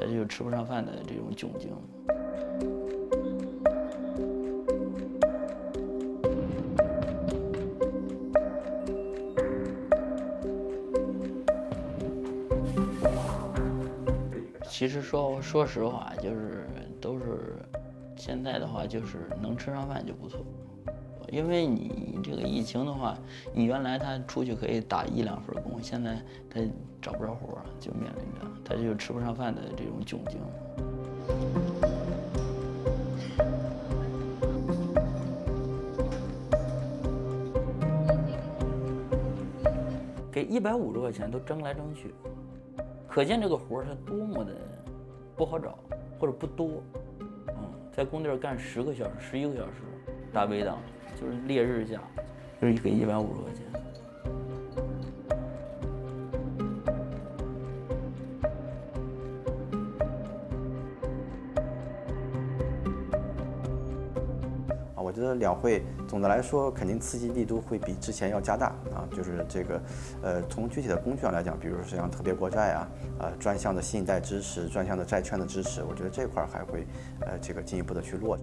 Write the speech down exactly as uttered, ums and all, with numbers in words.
它就有吃不上饭的这种窘境。其实说说实话，就是都是现在的话，就是能吃上饭就不错。 因为你这个疫情的话，你原来他出去可以打一两份工，现在他找不着活儿，就面临着他就吃不上饭的这种窘境。给一百五十块钱都争来争去，可见这个活儿它多么的不好找，或者不多。嗯，在工地干十个小时、十一个小时，大背档。 就是烈日下，就是给一百五十块钱。啊，我觉得两会总的来说肯定刺激力度会比之前要加大啊，就是这个，呃，从具体的工具上来讲，比如说像特别国债啊、呃专项的信贷支持、专项的债券的支持，我觉得这块还会呃这个进一步的去落。